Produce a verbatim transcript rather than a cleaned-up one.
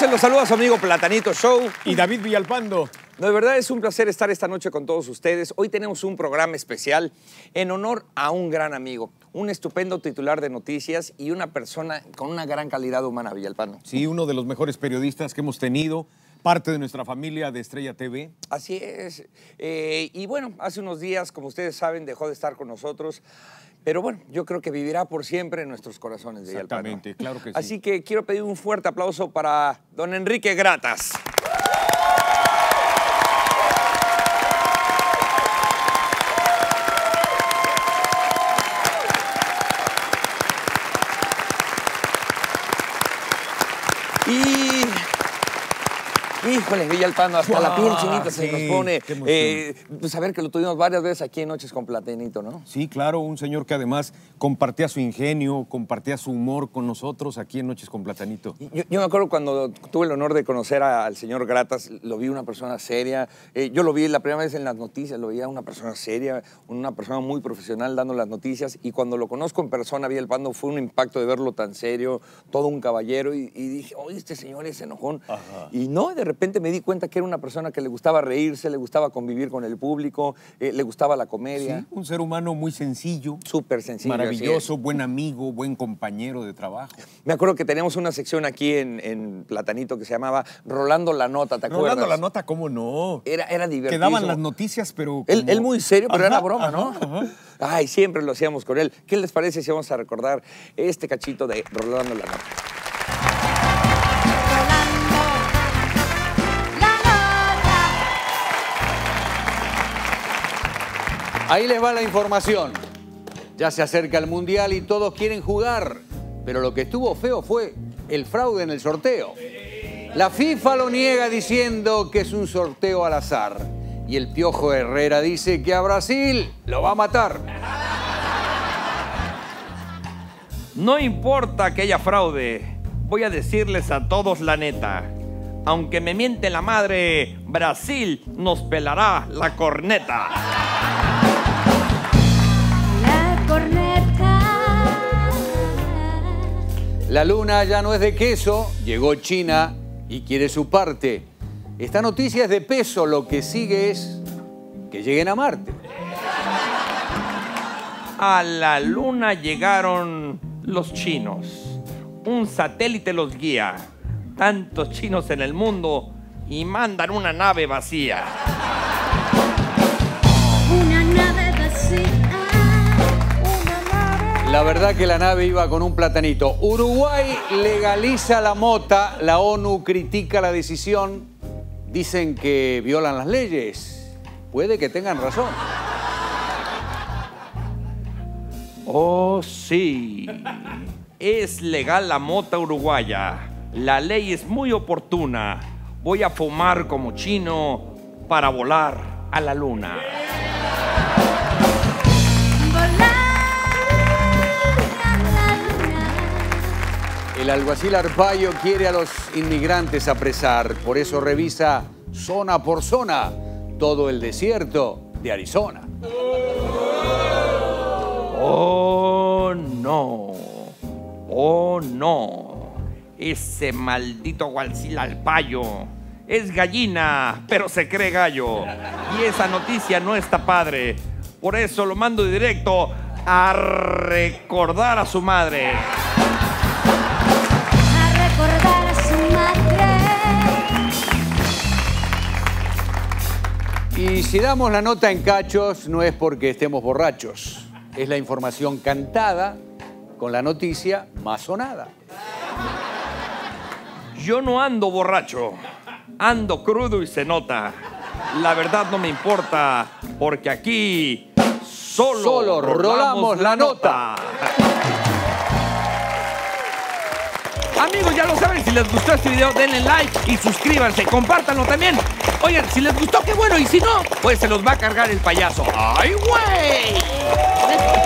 noches, los saluda su amigo Platanito Show y David Villalpando. No, de verdad es un placer estar esta noche con todos ustedes. Hoy tenemos un programa especial en honor a un gran amigo, un estupendo titular de noticias y una persona con una gran calidad humana, Villalpando. Sí, uno de los mejores periodistas que hemos tenido, parte de nuestra familia de Estrella T V. Así es. Eh, y bueno, hace unos días, como ustedes saben, dejó de estar con nosotros. Pero bueno, yo creo que vivirá por siempre en nuestros corazones, Villalpando. Exactamente, claro que sí. Así que quiero pedir un fuerte aplauso para don Enrique Gratas. Híjole, Villalpando, hasta ah, la piel chinita sí, se nos pone. Eh, pues a ver que lo tuvimos varias veces aquí en Noches con Platanito, ¿no? Sí, claro, un señor que además compartía su ingenio, compartía su humor con nosotros aquí en Noches con Platanito. Yo, yo me acuerdo cuando tuve el honor de conocer a, al señor Gratas, lo vi una persona seria. Eh, yo lo vi la primera vez en las noticias, lo veía una persona seria, una persona muy profesional dando las noticias. Y cuando lo conozco en persona, Villalpando, fue un impacto de verlo tan serio, todo un caballero. Y, y dije, oye, este señor es enojón. Ajá. Y no, de repente... De repente me di cuenta que era una persona que le gustaba reírse, le gustaba convivir con el público, eh, le gustaba la comedia. Sí, un ser humano muy sencillo. Súper sencillo. Maravilloso, buen amigo, buen compañero de trabajo. Me acuerdo que teníamos una sección aquí en, en Platanito que se llamaba Rolando la Nota, ¿te acuerdas? Rolando la Nota, ¿cómo no? Era, era divertido. Quedaban las noticias, pero... Como... Él, él muy serio, pero ajá, era broma, ajá, ¿no? Ajá. Ay, siempre lo hacíamos con él. ¿Qué les parece si vamos a recordar este cachito de Rolando la Nota? Ahí les va la información. Ya se acerca el Mundial y todos quieren jugar, pero lo que estuvo feo fue el fraude en el sorteo. La FIFA lo niega diciendo que es un sorteo al azar y el Piojo Herrera dice que a Brasil lo va a matar. No importa que haya fraude, voy a decirles a todos la neta. Aunque me miente la madre, Brasil nos pelará la corneta. La luna ya no es de queso, llegó China y quiere su parte. Esta noticia es de peso, lo que sigue es que lleguen a Marte. A la luna llegaron los chinos. Un satélite los guía. Tantos chinos en el mundo y mandan una nave vacía. Una nave vacía. La verdad que la nave iba con un platanito. Uruguay legaliza la mota, la ONU critica la decisión, dicen que violan las leyes. Puede que tengan razón. Oh, sí. Es legal la mota uruguaya. La ley es muy oportuna. Voy a fumar como chino para volar a la luna. El alguacil Arpayo quiere a los inmigrantes apresar, por eso revisa zona por zona todo el desierto de Arizona. Oh, no. Oh, no. Ese maldito alguacil Arpayo es gallina, pero se cree gallo. Y esa noticia no está padre. Por eso lo mando directo a recordar a su madre. Y si damos la nota en cachos, no es porque estemos borrachos. Es la información cantada con la noticia más sonada. Yo no ando borracho, ando crudo y se nota. La verdad no me importa, porque aquí solo, solo rolamos, rolamos la nota. nota. Amigos, ya lo saben, si les gustó este video, denle like y suscríbanse, compártanlo también. Oigan, si les gustó, qué bueno, y si no, pues se los va a cargar el payaso. ¡Ay, güey!